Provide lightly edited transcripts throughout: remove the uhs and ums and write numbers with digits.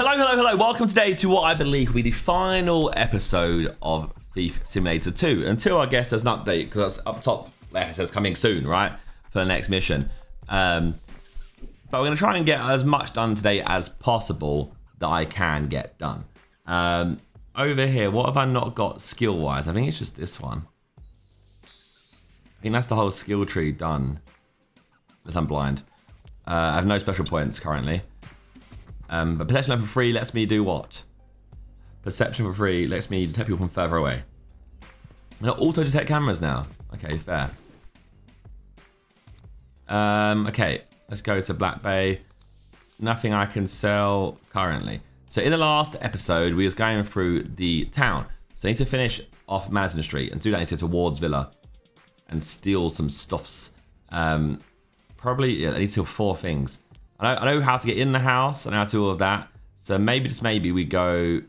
Hello, welcome today to what I believe will be the final episode of Thief Simulator 2 until I guess there's an update, because that's up top left, it says coming soon, right, for the next mission. But we're going to try and get as much done today as possible that I can get done. Over here, what have I not got skill wise? I think it's just this one. I think that's the whole skill tree done, unless I'm blind. I have no special points currently. But perception level 3 lets me do what? Perception level 3 lets me detect people from further away. I'm gonna auto detect cameras now. Okay, fair. Okay, let's go to Black Bay. Nothing I can sell currently. So in the last episode, we was going through the town. So I need to finish off Madison Street, and do that I need to go to Ward's Villa and steal some stuffs. Probably, yeah, I need to steal 4 things. I know how to get in the house and how to do all of that. So maybe, just maybe, we go...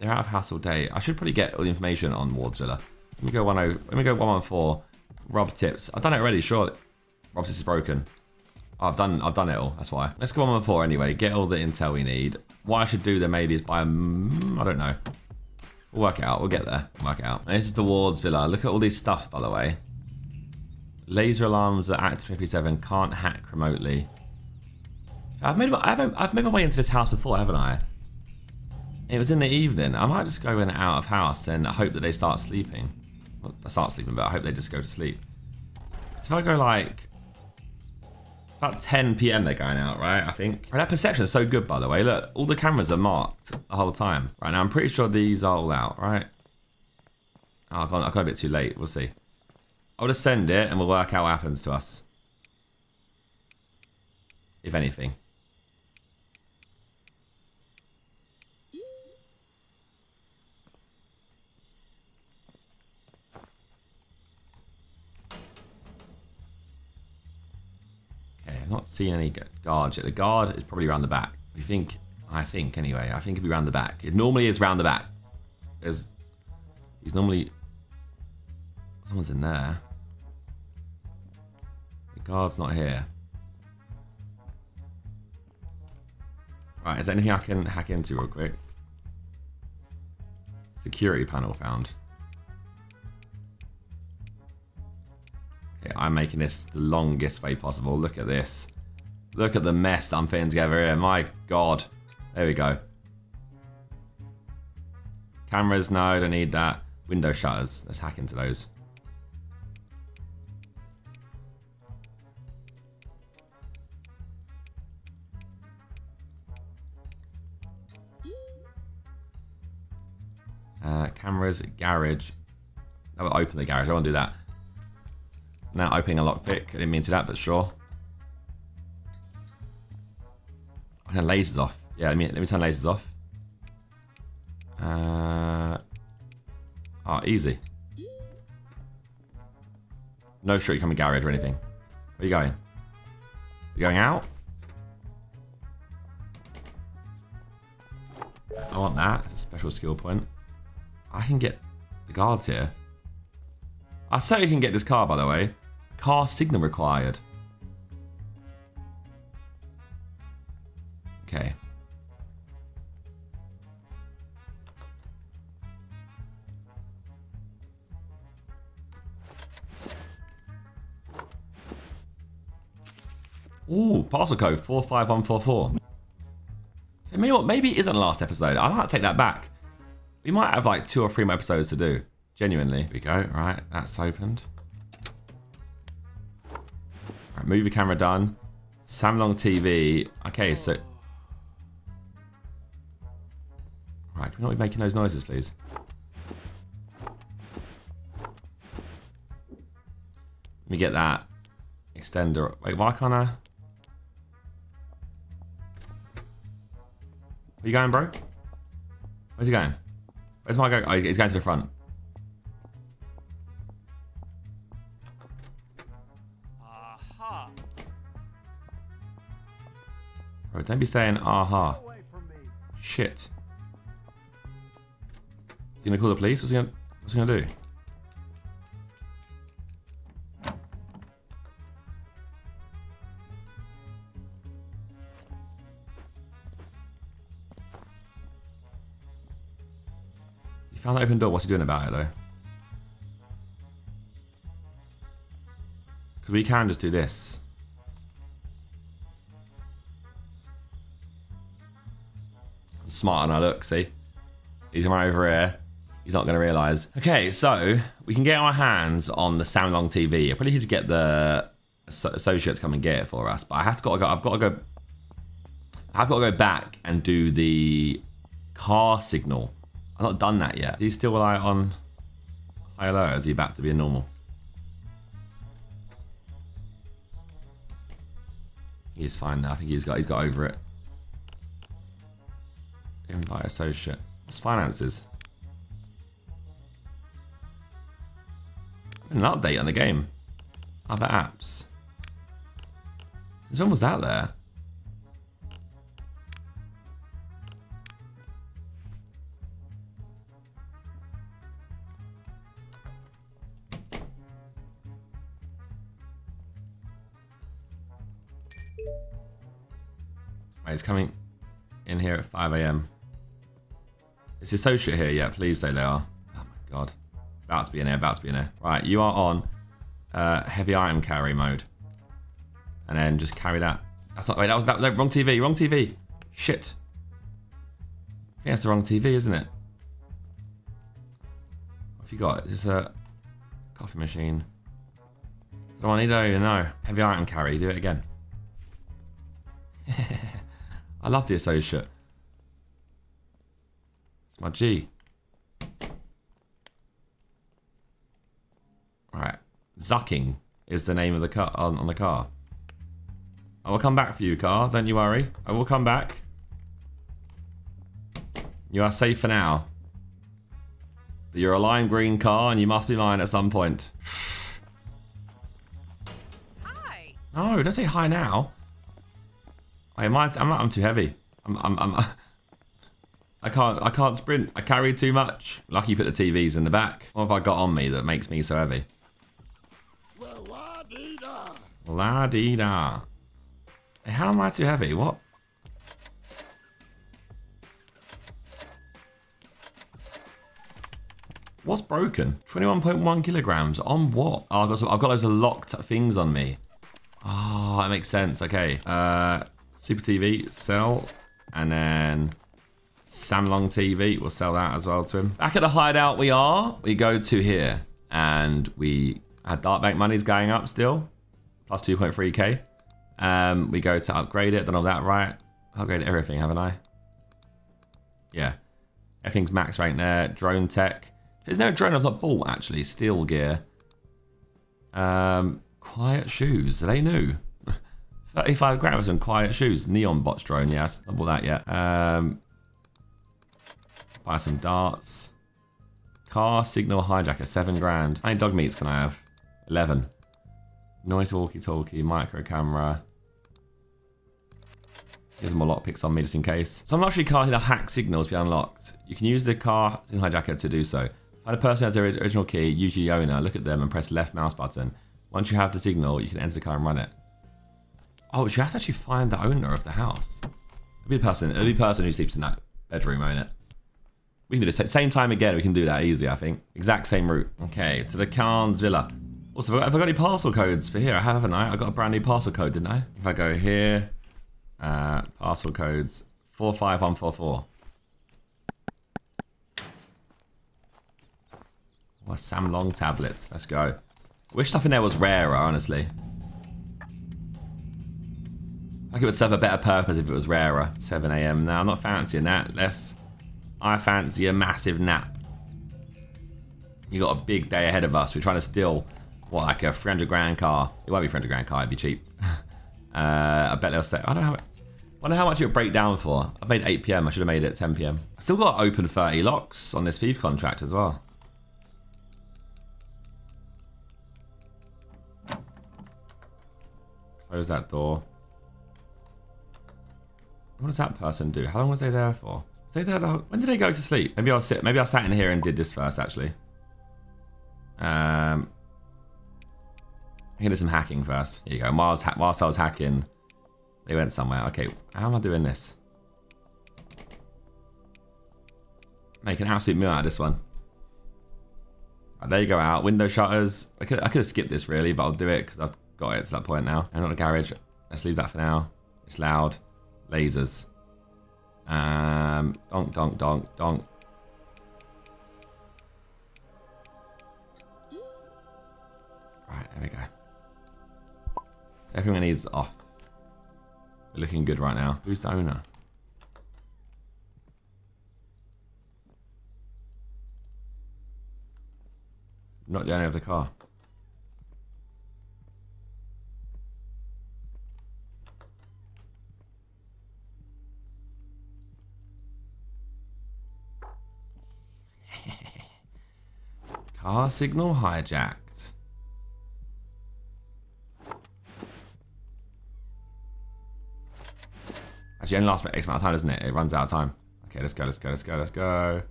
They're out of house all day. I should probably get all the information on Ward's Villa. Let me go 114. Rob Tips. I've done it already, sure. Rob Tips is broken. Oh, I've done it all, that's why. Let's go 114 anyway. Get all the intel we need. What I should do then maybe is buy... I don't know. We'll work it out. We'll get there. We'll work it out. And this is the Ward's Villa. Look at all these stuff, by the way. Laser alarms that act 57. Can't hack remotely. I've made my way into this house before, haven't I? It was in the evening. I might just go in and out of house and hope that they start sleeping. Well, I start sleeping, but I hope they just go to sleep. So if I go like about 10 PM, they're going out, right? I think. Right, that perception is so good, by the way. Look, all the cameras are marked the whole time. Right now, I'm pretty sure these are all out, right? Oh, I got a bit too late. We'll see. I'll just send it, and we'll work out what happens to us, if anything. Not seen any guards yet. The guard is probably around the back. I think anyway. I think it'd be around the back. It normally is round the back. He's normally... Someone's in there. The guard's not here. Right, is there anything I can hack into real quick? Security panel found. I'm making this the longest way possible. Look at this. Look at the mess I'm fitting together here. My God. There we go. Cameras, no, I don't need that. Window shutters. Let's hack into those. Cameras, garage. I will open the garage. I won't do that. Now opening a lockpick. I didn't mean to do that, but sure. I turn lasers off. Yeah, let me turn lasers off. Oh, easy. No street coming garage or anything. Where are you going? Are you going out? I want that. It's a special skill point. I can get the guards here. I say you can get this car, by the way. Car signal required. Okay. Ooh, parcel code 45144. So you know what? Maybe it isn't the last episode. I might take that back. We might have like 2 or 3 more episodes to do. Genuinely. Here we go. Right, that's opened. Right, movie camera done. Samlong TV. Okay, so... Right, can we not be making those noises, please? Let me get that extender. Wait, why can't I... Where you going, bro? Where's he going? Where's my go? Oh, he's going to the front. Bro, don't be saying aha. Shit. You gonna call the police? What's he gonna do? Found an open door. What's he doing about it though? Because we can just do this. I'm smarter than I look, see? He's right over here. He's not going to realise. Okay, so we can get our hands on the Samlong TV. I probably need to get the associates come and get it for us, but I have to I've got to go back and do the car signal. I've not done that yet. He's still like on high or low, or is he back to being normal? He's fine now. I think he's got over it. Invite associate. What's finances? An update on the game. Other apps. There's almost that there. Right, it's coming in here at 5 AM. Is the associate here yet? Please say they are. Oh my god. About to be in there, about to be in there. Right, you are on heavy item carry mode. And then just carry that. That's not, wait, that was wrong TV, wrong TV. Shit. I think that's the wrong TV, isn't it? What have you got? Is this a coffee machine? Do I need to even know? Heavy item carry, do it again. I love the associate. It's my G. Alright, Zucking is the name of the car on the car. I will come back for you, car. Don't you worry. I will come back. You are safe for now. But you're a lime green car, and you must be mine at some point. Hi. No, don't say hi now. I'm too heavy. I can't sprint. I carry too much. Lucky you put the TVs in the back. What have I got on me that makes me so heavy? Well, la-dee-da. La-dee-da. Hey, how am I too heavy? What? What's broken? 21.1 kilograms. On what? Oh, I've got loads of locked things on me. Oh, that makes sense. Okay. Super TV, sell. And then Samlong TV, we'll sell that as well to him. Back at the hideout we are. We go to here. And our dark bank money's going up still. Plus 2.3k. We go to upgrade it. Done all that right. Upgrade everything, haven't I? Yeah. Everything's max right there. Drone tech. There's no drone I've not bought, actually. Steel gear. Quiet shoes. Are they new? 35 grams and quiet shoes. Neon botch drone, yes. Not bought that yet. Buy some darts. Car signal hijacker, 7 grand. How many dog meats can I have? 11. Noise walkie-talkie, micro camera. Here's more lockpicks on me just in case. Some luxury car hidden hack signals be unlocked. You can use the car signal hijacker to do so. Find a person who has their original key, usually the owner. Look at them and press left mouse button. Once you have the signal, you can enter the car and run it. Oh, so you have to actually find the owner of the house. It'll be a person who sleeps in that bedroom, won't it? We can do the same time again. We can do that easy, I think. Exact same route. Okay, to the Kahn's Villa. Also, have I got any parcel codes for here? I have, haven't I? I got a brand new parcel code, didn't I? If I go here, parcel codes 45144. Oh, Samlong tablets. Let's go. Wish stuff in there was rarer, honestly. I think it would serve a better purpose if it was rarer. 7 AM now. I'm not fancying that. I fancy a massive nap. You got a big day ahead of us. We're trying to steal, what, like a 300 grand car. It won't be 300 grand car, it'd be cheap. I bet they'll say, I wonder how much it would break down for. I made 8 PM, I should have made it 10 PM. I still got open 30 locks on this thief contract as well. Close that door. What does that person do? How long was they there for? When did they go to sleep? Maybe I sat in here and did this first, actually. I'm gonna do some hacking first. Here you go. Whilst I was hacking, they went somewhere. Okay, how am I doing this? Make an absolute meal out of this one. Right, there you go, out. Window shutters. I could have skipped this really, but I'll do it because I've got it to that point now. And on the garage, let's leave that for now. It's loud. Lasers. Donk, donk, donk, donk. Right, there we go. So everything we need is off. We're looking good right now. Who's the owner? Not the owner of the car. Car signal hijacked. Actually, it only lasts for X amount of time, doesn't it? It runs out of time. Okay, let's go, let's go, let's go, let's go.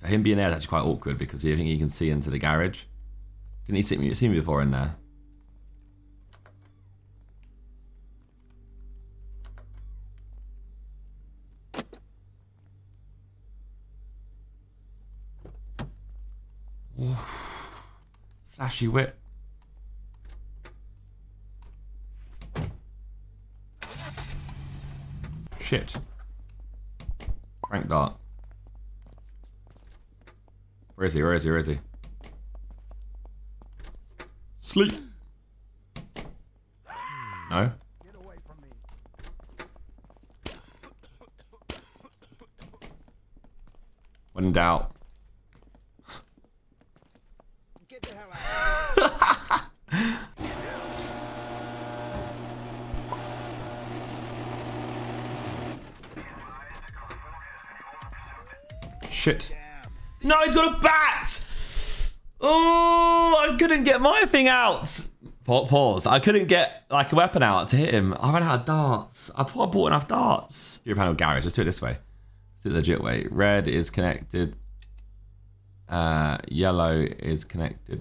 For him being there is actually quite awkward because I think he can see into the garage. Didn't he see me before in there? Oof. Flashy whip. Shit. Frank Dart. Where is he? Where is he? Where is he? Sleep. No. Get away from me. When in doubt. Get the hell out of here. Shit. No, he's got a bat! Oh, I couldn't get my thing out. Pause. I couldn't get like a weapon out to hit him. I ran out of darts. I thought I bought enough darts. Your panel garage. Let's do it this way. Let's do it the legit way. Red is connected. Yellow is connected.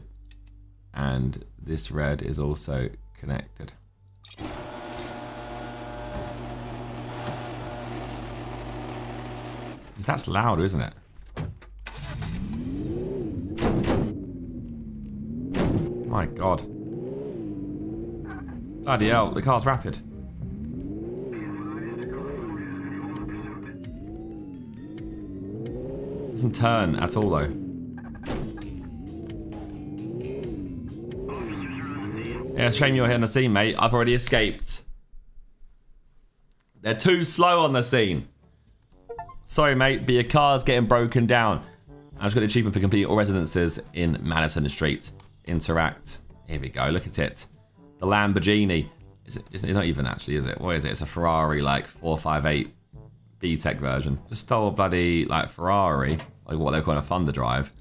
And this red is also connected. That's loud, isn't it? My God. Bloody hell, the car's rapid. Doesn't turn at all though. Yeah, shame you're here on the scene, mate. I've already escaped. They're too slow on the scene. Sorry, mate, but your car's getting broken down. I just got the achievement for completing all residences in Madison Street. Interact. Here we go. Look at it. The Lamborghini. It's not even actually, is it? What is it? It's a Ferrari like 458 B-Tech version. Just stole a bloody like Ferrari, like what they're calling a Thunder Drive.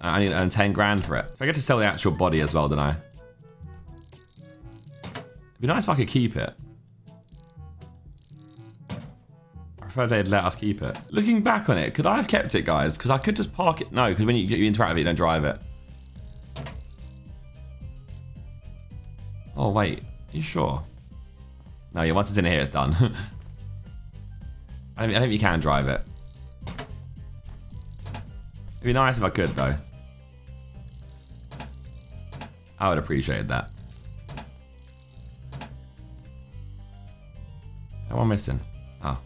I need to earn 10 grand for it. If I get to sell the actual body as well, don't I? It'd be nice if I could keep it. I prefer they'd let us keep it. Looking back on it, could I have kept it, guys? Because I could just park it. No, because when you interact with it, you don't drive it. Oh, wait. Are you sure? No, yeah, once it's in here, it's done. I don't think you can drive it. It'd be nice if I could, though. I would appreciate that. What am I missing? Oh.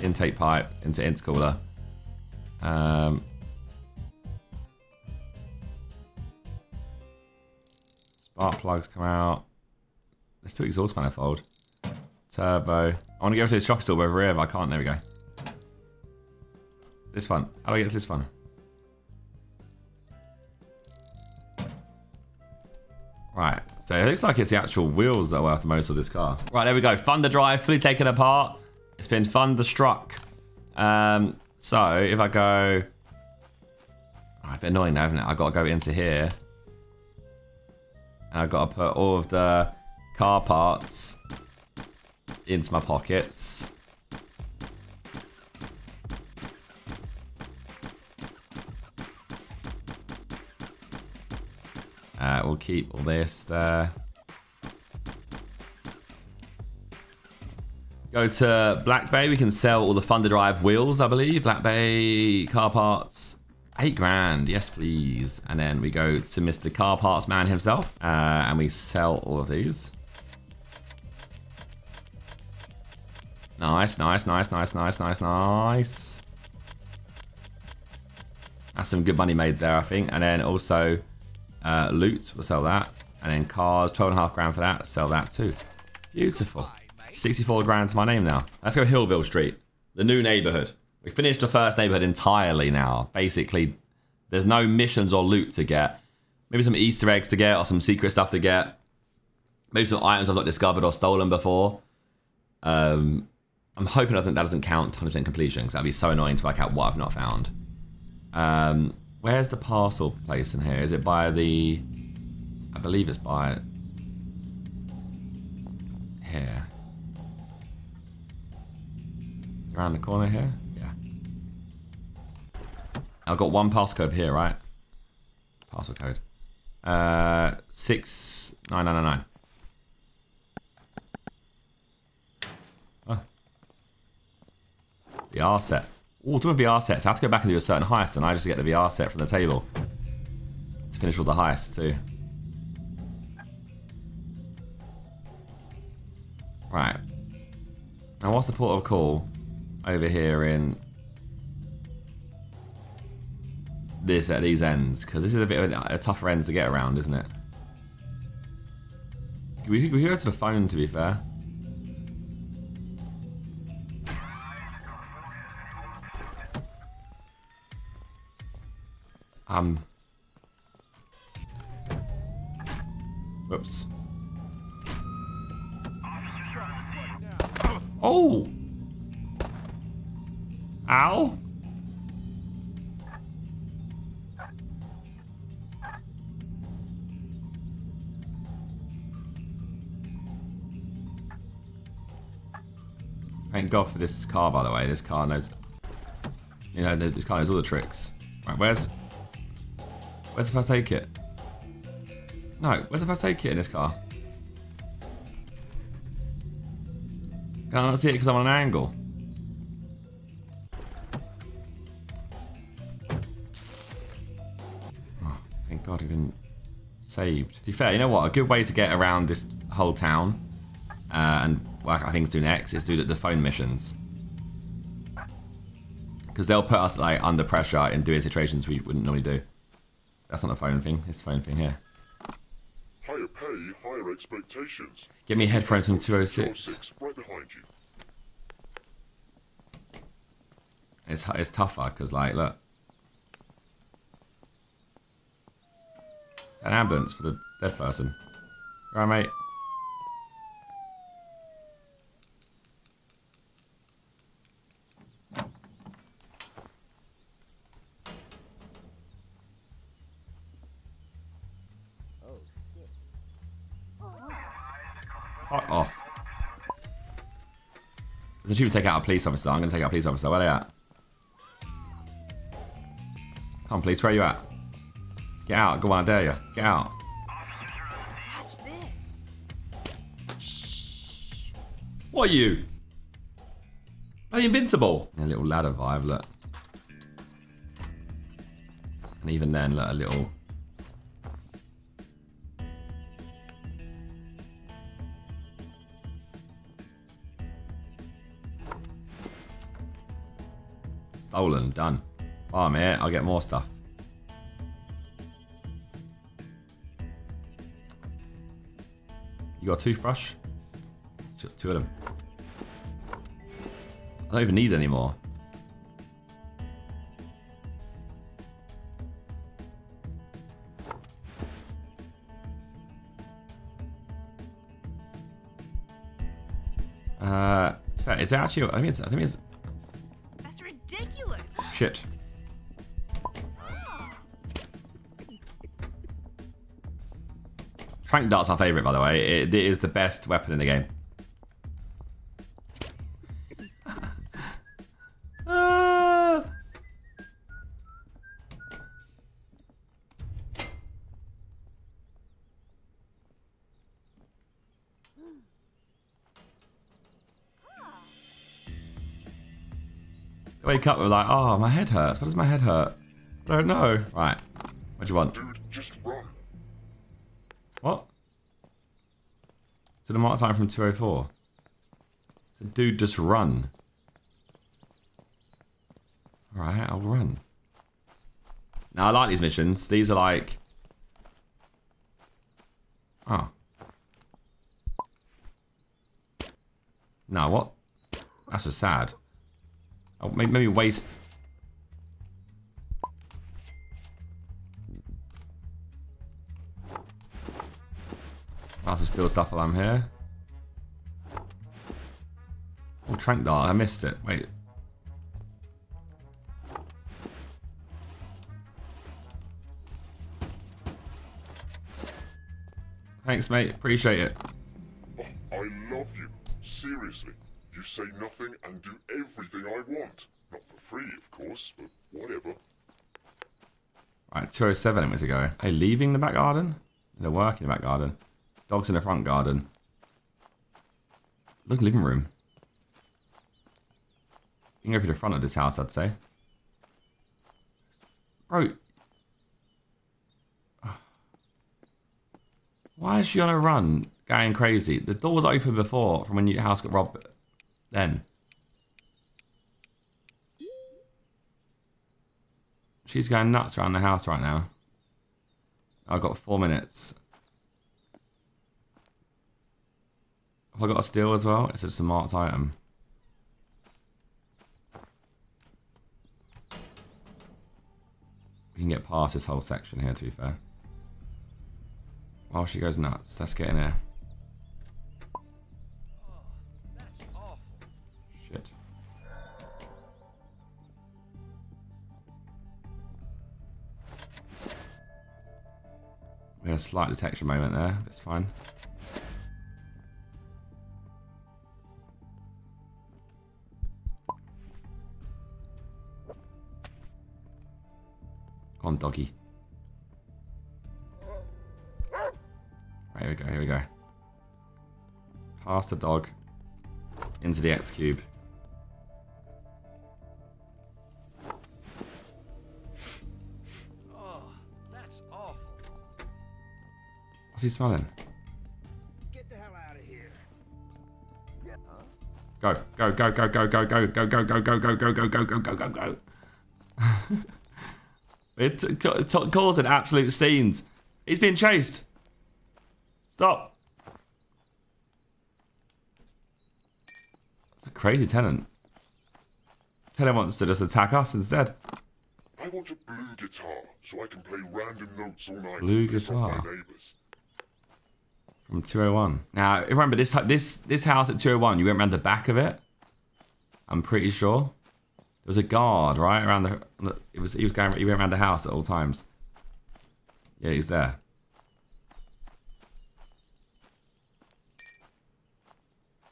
Intake pipe into intercooler. Spark plugs come out. Let's do exhaust manifold. Turbo. I want to go to this shock absorber over here, but I can't. There we go. This one. How do I get to this one? Right. So it looks like it's the actual wheels that are worth the most of this car. Right, there we go. Thunder Drive, fully taken apart. It's been thunderstruck. So if I go... Oh, it's a bit annoying now, isn't it? I've got to go into here. I've got to put all of the car parts into my pockets. We'll keep all this there. Go to Black Bay. We can sell all the Thunder Drive wheels, I believe. Black Bay car parts. 8 grand. Yes, please. And then we go to Mr. Car Parts Man himself. And we sell all of these. Nice, nice, nice, nice, nice, nice, nice. That's some good money made there, I think. And then also loot. We'll sell that. And then cars. 12.5 grand for that. Sell that too. Beautiful. 64 grand to my name now. Let's go Hillville Street, the new neighborhood. We finished the first neighborhood entirely now. Basically, there's no missions or loot to get. Maybe some Easter eggs to get or some secret stuff to get. Maybe some items I've not discovered or stolen before. I'm hoping that doesn't count 100% completion, because that'd be so annoying to work out what I've not found. Where's the parcel place in here? Is it by the... I believe it's by... here. It's around the corner here. I've got one passcode here, right? Parcel code. 69999. Oh. VR set. Oh, doing VR sets. I have to go back and do a certain heist, and I just get the VR set from the table. To finish all the heists, too. Right. Now, what's the port of call over here in... this at these ends, because this is a bit of a tougher ends to get around, isn't it? We could go to the phone, to be fair. Whoops. Oh! Ow! Thank God for this car, by the way. This car knows, you know, this car knows all the tricks. Right, where's the first aid kit? No, where's the first aid kit in this car? Can I not see it because I'm on an angle? Oh, thank God, even saved. To be fair, you know what? A good way to get around this whole town and what I think is due next is do the phone missions, because they'll put us like under pressure and doing situations we wouldn't normally do. That's not a phone thing. It's the phone thing here. Higher pay, higher expectations. Get me a headphone from 206. Right behind you. It's tougher because, like, look, an ambulance for the dead person. All right, mate. Off. Since you would take out a police officer, I'm going to take out a police officer. Where are they at? Come on, police. Where are you at? Get out. Go on, I dare you. Get out. Watch this. Shh. What are you? Are you invincible? A little ladder vibe, look. And even then, look, a little... stolen, done. Oh man, I'll get more stuff. You got a toothbrush? It's just two of them. I don't even need any more. Is it actually? I mean, it's, I think it's. Shit. Trank dart's our favourite, by the way. It is the best weapon in the game. I wake up and I'm like, oh, my head hurts. Why does my head hurt? I don't know. Right. What do you want? Dude, just run. What? So the mark time from 204. So dude, just run. Alright, I'll run. Now I like these missions. These are like... Oh. Now what? That's just sad. Oh, maybe waste... I'll just steal stuff while I'm here. Oh, Trank Dart, I missed it. Wait. Thanks, mate. Appreciate it. Oh, I love you. Seriously. You say nothing and do everything I want. Not for free, of course, but whatever. Right, 207 minutes ago. Are you leaving the back garden? They're working in the back garden. Dogs in the front garden. Look, living room. You can go through the front of this house, I'd say. Bro. Why is she on a run, going crazy? The door was open before, from when your house got robbed then. She's going nuts around the house right now. I've got 4 minutes. Have I got a steal as well? It's just a marked item. We can get past this whole section here, to be fair. Oh, she goes nuts. Let's get in here. Oh, shit. We had a slight detection moment there. It's fine. Go on, doggy. Right, here we go, here we go. Past the dog. Into the X cube. Oh, that's awful. What's he smelling? Get the hell out of here. Go, go, go, go, go, go, go, go, go, go, go, go, go, go, go, go, go, go. It causing absolute scenes. He's being chased. Stop. It's a crazy tenant. Tenant wants to just attack us instead. I want a blue guitar so I can play random notes all night. Blue guitar. From 201. Now remember this house at 201. You went around the back of it. I'm pretty sure. There was a guard right around the. He went around the house at all times. Yeah, he's there.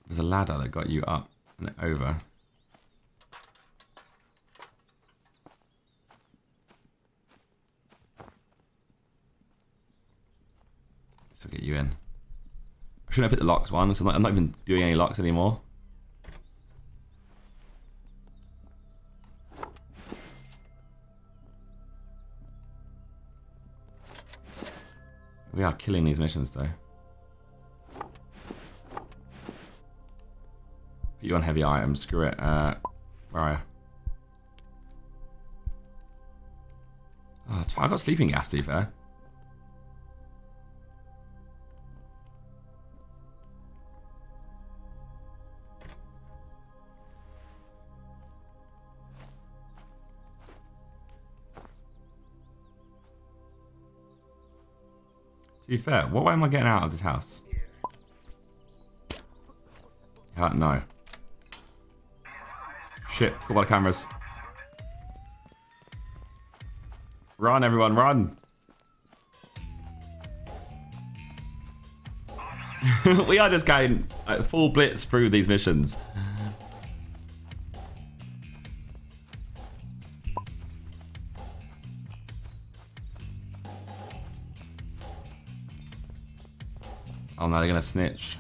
There's a ladder that got you up and over. This will get you in. I shouldn't have put the locks one, so I'm not even doing any locks anymore. We are killing these missions though. Put you on heavy items, screw it. Where are you? Oh, that's fine. I got sleeping gas to be fair. To be fair, what way am I getting out of this house? No. Shit, caught by the cameras. Run, everyone, run! We are just going full blitz through these missions. Oh no, they're gonna snitch.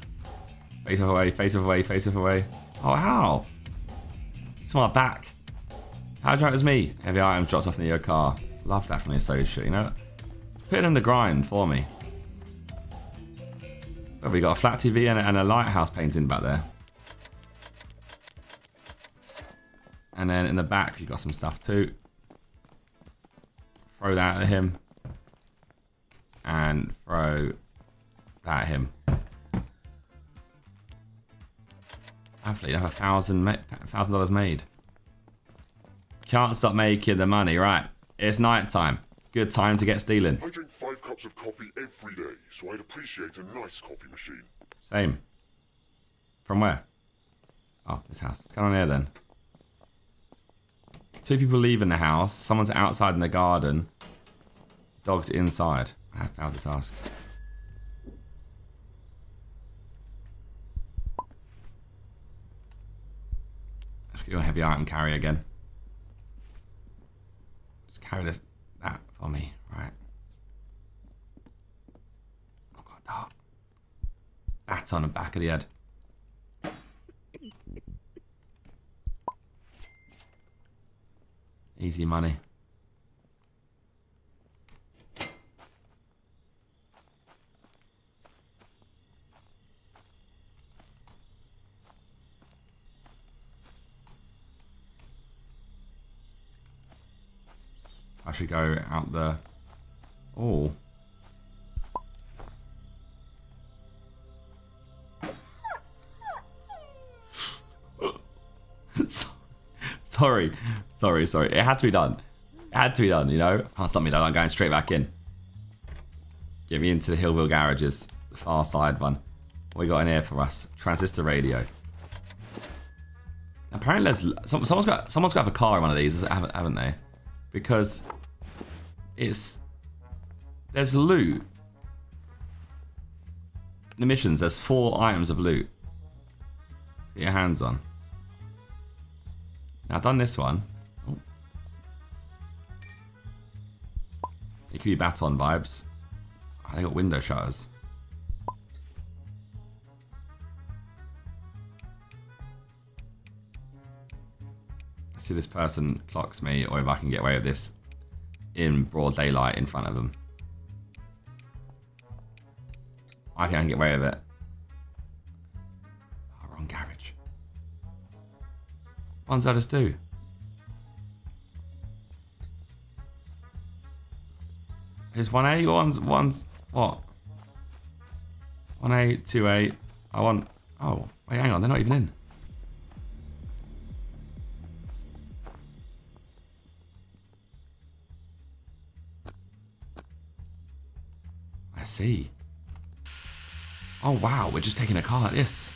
Face off away, face off away, face off away. Oh, how? It's on my back. How do you know it was me? Heavy items dropped off near your car. Love that from the associate, you know? Put it in the grind for me. Oh, we got a flat TV and a lighthouse painting back there. And then in the back, you got some stuff too. Throw that at him. And throw that at him. Hopefully, you have $1,000 made. Can't stop making the money, right? It's night time. Good time to get stealing. I drink 5 cups of coffee every day, so I'd appreciate a nice coffee machine. Same. From where? Oh, this house. Come on here then. 2 people leaving the house. Someone's outside in the garden. Dog's inside. I have failed the task. Let's get your heavy item carry again. Just carry this, that for me, right? Oh God, that. That's on the back of the head. Easy money. I should go out the... Oh. Sorry. It had to be done. It had to be done, you know? Can't stop me done. I'm going straight back in. Get me into the Hillville Garages. The far side one. What we got in here for us? Transistor radio. Apparently there's... Someone's got to have a car in one of these, haven't they? Because it's... There's loot. In the missions, there's 4 items of loot. Get your hands on. Now, I've done this one. Oh. It could be baton vibes. Oh, they got window shutters. Let's see if this person clocks me or if I can get away with this in broad daylight in front of them. I think I can get away with it. Oh, wrong garage. What did I just do? Is 1A or one's what? 1A, 2A. I want. Oh, wait, hang on, they're not even in. I see. Oh wow, we're just taking a car like this.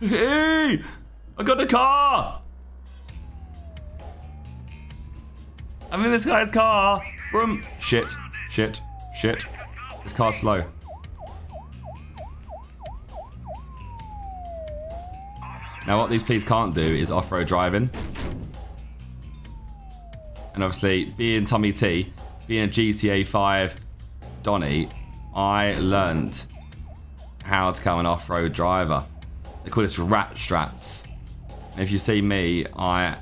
Hey! I got the car! I'm in this guy's car! Vroom! Shit. This car's slow. Now what these police can't do is off-road driving. And obviously, being Tommy T, being a GTA 5 Donnie, I learned how to become an off-road driver. They call this rat strats. And if you see me, I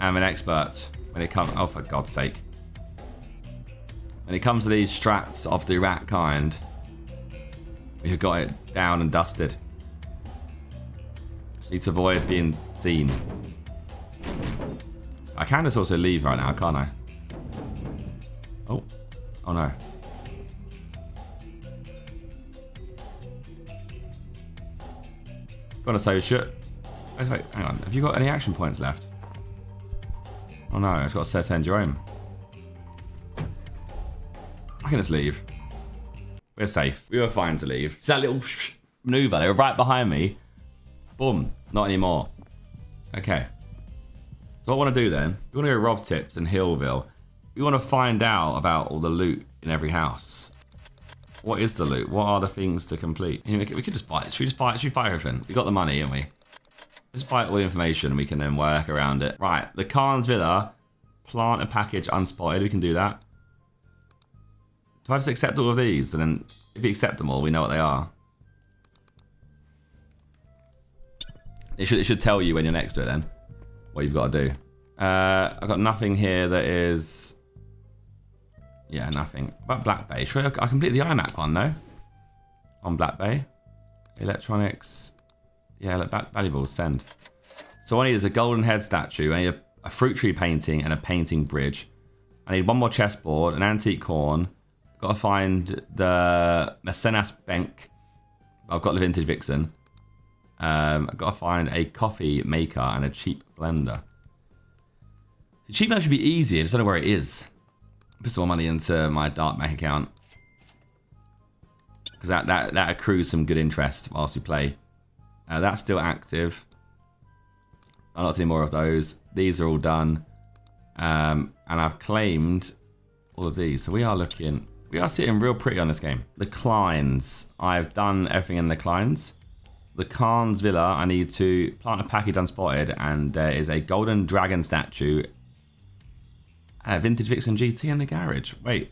am an expert when it comes... Oh, for God's sake. When it comes to these strats of the rat kind, we have got it down and dusted. Need to avoid being seen. I can just also leave right now, can't I? Oh. Oh, no. Got an associate. Wait, hang on. Have you got any action points left? Oh no, I've got to set end your own. I can just leave. We're safe. We were fine to leave. It's that little maneuver. They were right behind me. Boom. Not anymore. Okay. So what I want to do then, we want to go Rob Tips in Hillville. We want to find out about all the loot in every house. What is the loot? What are the things to complete? We could just buy it. Should we just buy it? Should we buy everything? We got the money, haven't we? Let's buy all the information. We can then work around it. Right, the Kahn's Villa. Plant a package unspotted. We can do that. If I just accept all of these, and then if you accept them all, we know what they are. It should tell you when you're next to it then, what you've got to do. I've got nothing here that is... Yeah, nothing. About Black Bay. Should I complete the iMac one though? On Black Bay. Electronics. Yeah, like valuables, send. So what I need is a golden head statue. I need a fruit tree painting and a painting bridge. I need one more chessboard, an antique horn. Got to find the Mecenas Bank. I've got the vintage vixen. I've got to find a coffee maker and a cheap blender. The cheap blender should be easy. I just don't know where it is. Put some more money into my dark bank account. Because that accrues some good interest whilst you play. That's still active. I'm not seeing more of those. These are all done. And I've claimed all of these. So we are sitting real pretty on this game. The Kleins. I've done everything in the Kleins. The Kahn's Villa. I need to plant a package unspotted. And there is a golden dragon statue. And a vintage Vixen GT in the garage. Wait.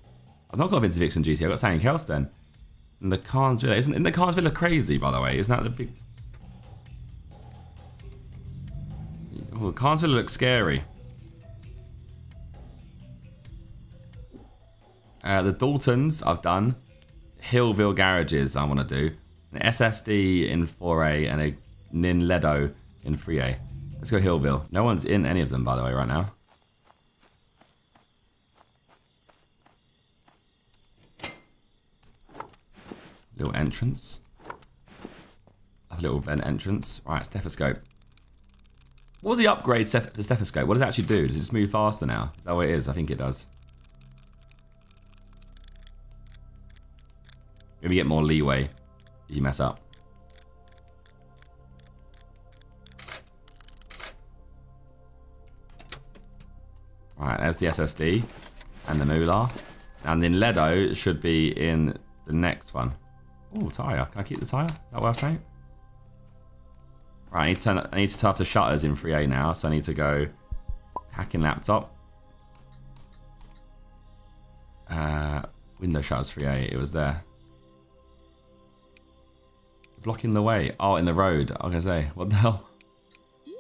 I've not got a vintage Vixen GT. I've got something else then. And the Kahn's Villa. Isn't the Kahn's Villa crazy, by the way? Isn't that the big... Oh, Kahn's Villa looks scary. The Daltons, I've done. Hillville Garages, I want to do. An SSD in 4A and a Ninledo in 3A. Let's go Hillville. No one's in any of them, by the way, right now. Little entrance. I have a little vent entrance. All right, stethoscope. What was the upgrade to stethoscope? What does it actually do? Does it just move faster now? Is that what it is? I think it does. Maybe get more leeway if you mess up. All right, there's the SSD and the moolah. And then Ledo should be in the next one. Oh, tire. Can I keep the tire? Is that what I was saying? Right, I need to turn off the shutters in 3A now, so I need to go hacking laptop. Window shutters 3A, it was there. Blocking the way. Oh, in the road. I was going to say, what the hell? I'm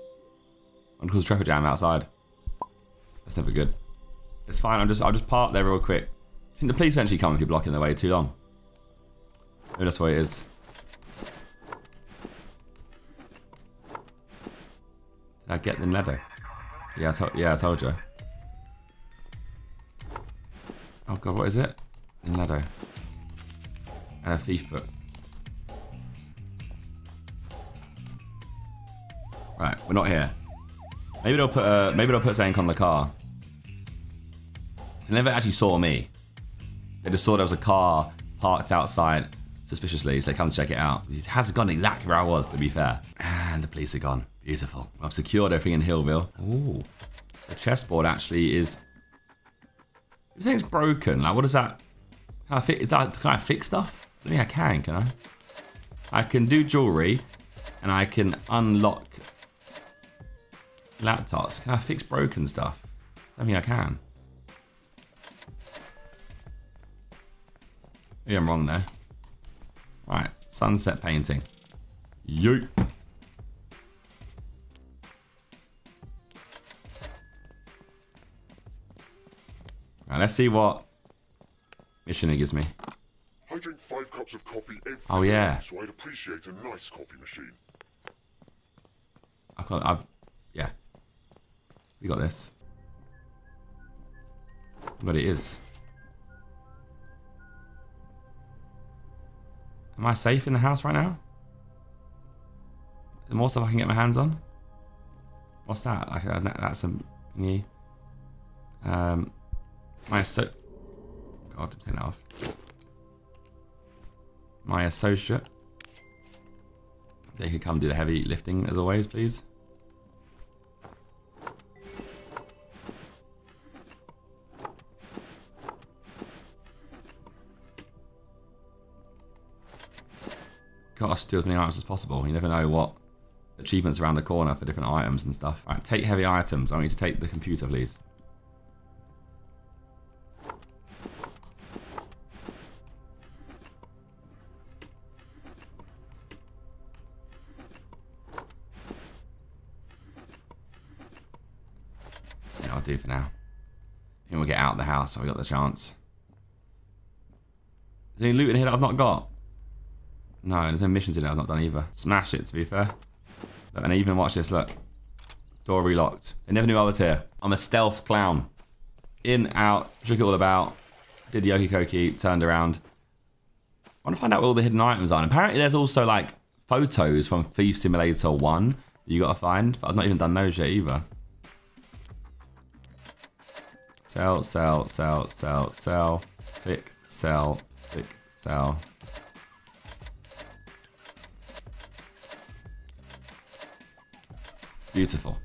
going to cause a traffic jam outside. That's never good. It's fine, I'll just park there real quick. I think the police eventually come if you're blocking the way too long. Maybe that's what it is. Did I get the ladder? Yeah, I told you. Oh god, what is it? The ladder. And a thief book. Right, we're not here. Maybe they'll put something on the car. They never actually saw me. They just saw there was a car parked outside suspiciously, so they come check it out. It has gone exactly where I was, to be fair. And the police are gone. Beautiful. I've secured everything in Hillville. Ooh. The chessboard actually is... If thing's broken, like what is that? Can I fix, can I fix stuff? I think I can I? I can do jewelry and I can unlock laptops. Can I fix broken stuff? I don't think I can. Maybe I'm wrong there. Right, sunset painting. Yeet. Right, let's see what mission it gives me. I drink 5 cups of coffee every day, so I'd appreciate a nice coffee machine. Yeah. We got this. But it is. Am I safe in the house right now? The more stuff I can get my hands on. What's that? Like that's some new. God, take that off. My associate. They could come do the heavy lifting as always, please. Gotta steal as many items as possible. You never know what achievements around the corner for different items and stuff. Right, take heavy items. I want you to take the computer, please. that'll do for now. I think we'll get out of the house if we got the chance. Is there any loot in here that I've not got? No, there's no missions in here I've not done either. Smash it, to be fair. Look, and even watch this, look. Door relocked. They never knew I was here. I'm a stealth clown. In, out, shook it all about. Did the okey-cokey, turned around. I want to find out where all the hidden items are. And apparently there's also like photos from Thief Simulator 1 that you got to find, but I've not even done those yet either. Sell, sell, sell, sell, sell. Click, sell, click, sell. Beautiful.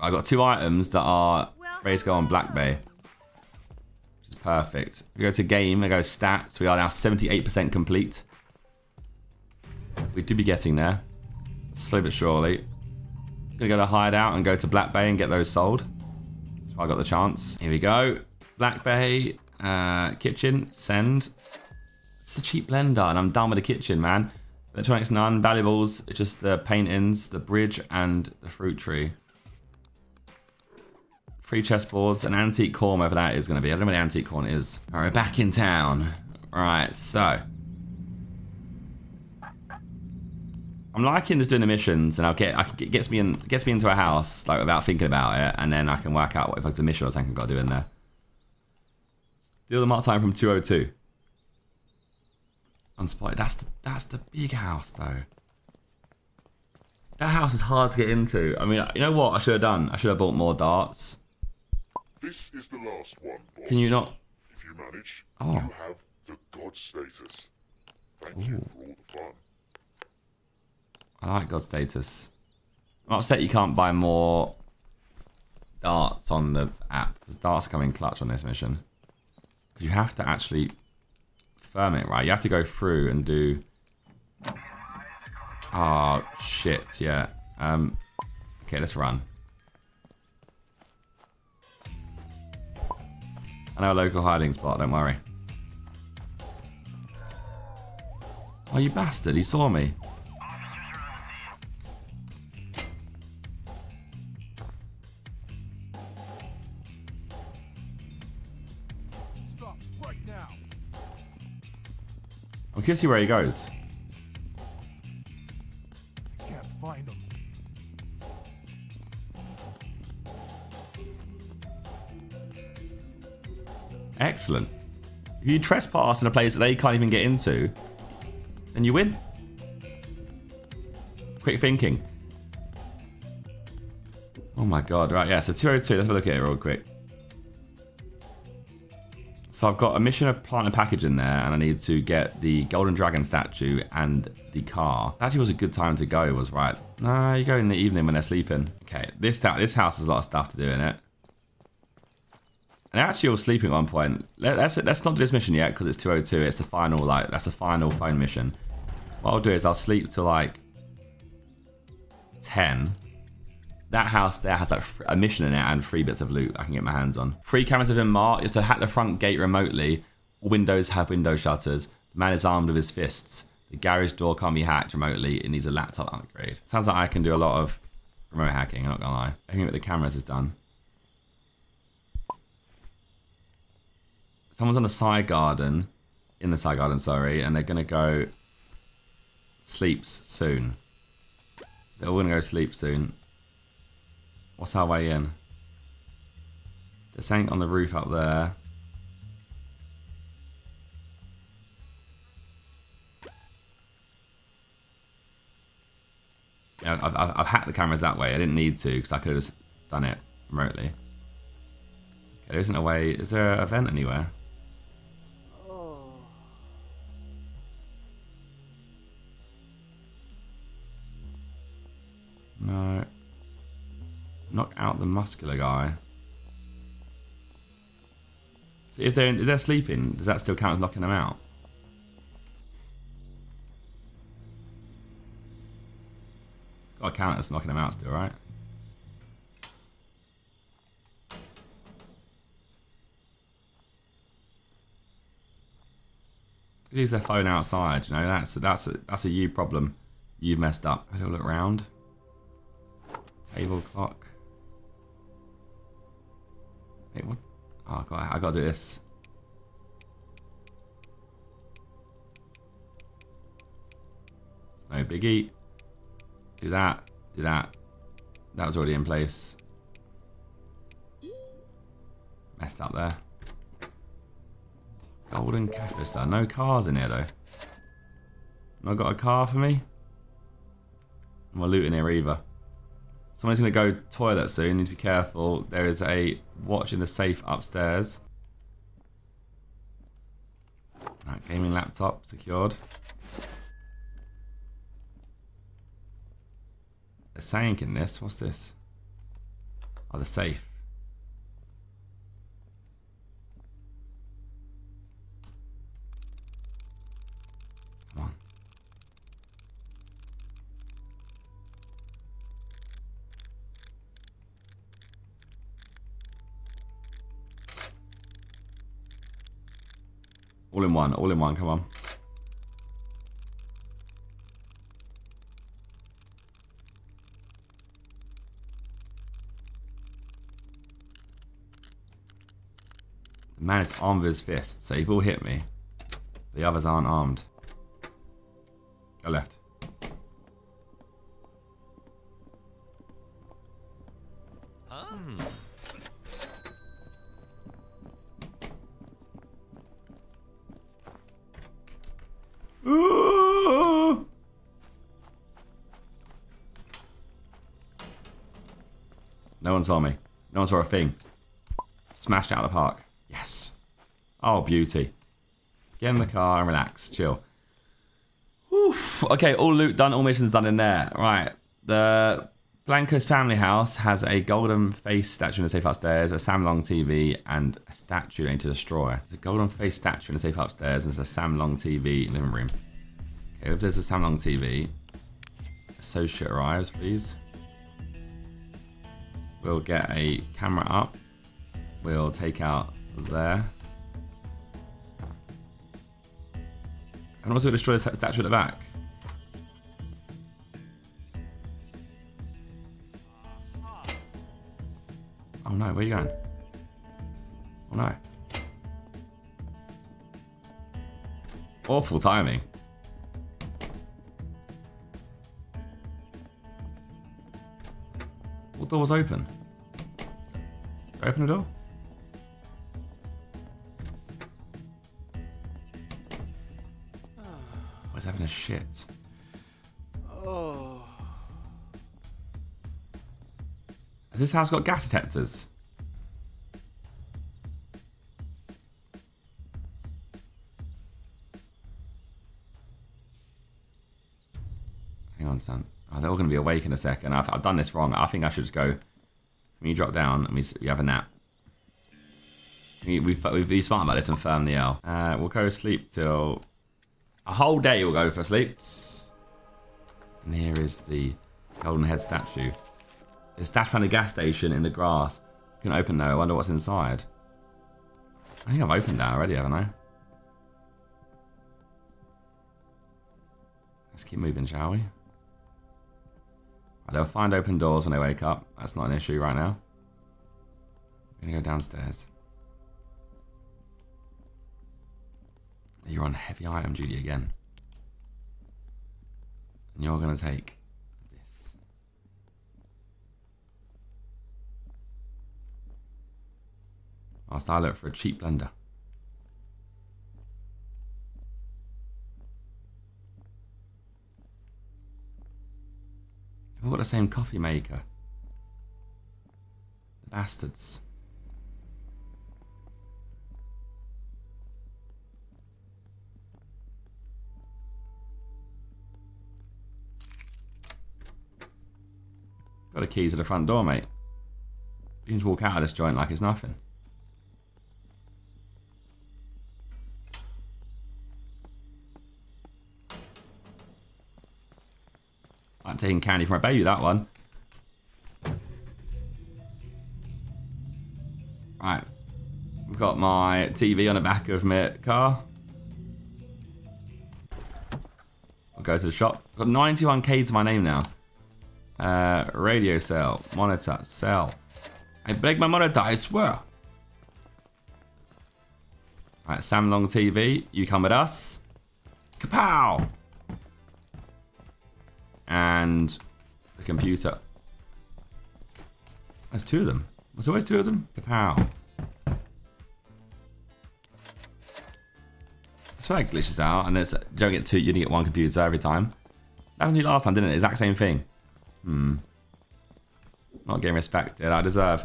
I got two items that are ready to go on Black Bay. Which is perfect. We go to game, I go stats. We are now 78% complete. We do be getting there. Slow but surely. I'm gonna go to hideout and go to Black Bay and get those sold. That's why I got the chance. Here we go. Black Bay, kitchen, send. It's a cheap blender and I'm done with the kitchen, man. Electronics none, valuables, it's just the paintings, the bridge and the fruit tree. 3 chessboards, an antique corn, whatever that is gonna be. I don't know what an antique corn is. All right, back in town. All right, so. I'm liking this doing the missions and it gets me into a house like without thinking about it, and then I can work out what if I do a mission or something I've got to do in there. Steal the mark time from 202. Unspotted. That's the big house though. That house is hard to get into. I mean, you know what I should have done? I should have bought more darts. This is the last one. Boss. Can you not? If you manage, oh. You have the god status. Thank you for all the fun. I like god status. I'm upset you can't buy more darts on the app. Because darts come in clutch on this mission. You have to actually firm it, right? You have to go through and do... Oh, shit, yeah. Okay, let's run. I know a local hiding spot, don't worry. Oh, you bastard, he saw me. I'm curious to see where he goes. I can't find him. Excellent. If you trespass in a place that they can't even get into, then you win. Quick thinking. Oh my god, right, yeah, so 202, let's have a look at it real quick. So I've got a mission of plant a package in there and I need to get the golden dragon statue and the car. That actually was a good time to go, was right. No, you go in the evening when they're sleeping. Okay, this house has a lot of stuff to do in it. And they actually all sleeping at one point. Let's not do this mission yet because it's 202. It's the final, like, that's the final phone mission. What I'll do is I'll sleep till like 10. That house there has like a mission in it and 3 bits of loot I can get my hands on. 3 cameras have been marked. You have to hack the front gate remotely. All windows have window shutters. The man is armed with his fists. The garage door can't be hacked remotely. It needs a laptop upgrade. Sounds like I can do a lot of remote hacking, I'm not gonna lie. Everything with the cameras is done. Someone's on the side garden, in the side garden, sorry, and they're gonna go sleeps soon. They're all gonna go sleep soon. What's our way in? There's something on the roof up there. Yeah, I've hacked the cameras that way. I didn't need to because I could have just done it remotely. Okay, there isn't a way. Is there a vent anywhere? Oh. No. Knock out the muscular guy. So if they're sleeping, does that still count as knocking them out? It's got to count as knocking them out still, right? Could use their phone outside, you know. That's a you problem. You've messed up. I don't look round. Table clock. Wait, what? Oh god, I gotta do this. It's no biggie. Do that. Do that. That was already in place. Messed up there. Golden cash register. No cars in here though. Not got a car for me. I'm not looting here either. Someone's gonna go toilet soon. Need to be careful. There is a watch in the safe upstairs. That gaming laptop secured. A sank in this. What's this? Oh, the safe. All in one, come on. The man is armed with his fist, so he will hit me. The others aren't armed. Go left. No one saw me. No one saw a thing. Smashed out of the park. Yes. Oh, beauty. Get in the car and relax. Chill. Oof. Okay, all loot done. All missions done in there. Right. The Blanco's family house has a golden face statue in the safe upstairs, a Samsung TV, and a statue they need to destroy. There's a golden face statue in the safe upstairs, and there's a Samsung TV in the living room. Okay, if there's a Samsung TV, associate arrives, please. We'll get a camera up. We'll take out there. And also destroy the statue at the back. Oh no, where are you going? Oh no. Awful timing. What door was open? Did I open the door? Oh. I was having a shit. Oh. Has this house got gas detectors? Hang on, son. Oh, they're all going to be awake in a second. I've done this wrong. I think I should just go. When you drop down, and we have a nap. We've been smart about this and firm the L. We'll go to sleep till... A whole day we'll go for sleep. And here is the golden head statue. It's dashed around a gas station in the grass. You can open though. I wonder what's inside. I think I've opened that already, haven't I? Let's keep moving, shall we? They'll find open doors when they wake up. That's not an issue right now. I'm gonna go downstairs. You're on heavy item duty again. And you're gonna take this. Whilst I look for a cheap blender. We've got the same coffee maker. The bastards. Got the keys to the front door, mate. You can just walk out of this joint like it's nothing. I'm taking candy from my baby, that one. Right. I've got my TV on the back of my car. I'll go to the shop. I've got 91k to my name now. Radio cell. Monitor. Cell. I break my monitor, I swear. All right, Samlong TV, you come with us. Kapow! And the computer. There's two of them. There's always two of them. Kapow. So that glitches out, and there's, you don't get two, you only get one computer every time. That happened to you last time, didn't it? Exact same thing. Hmm. Not getting respected, I deserve.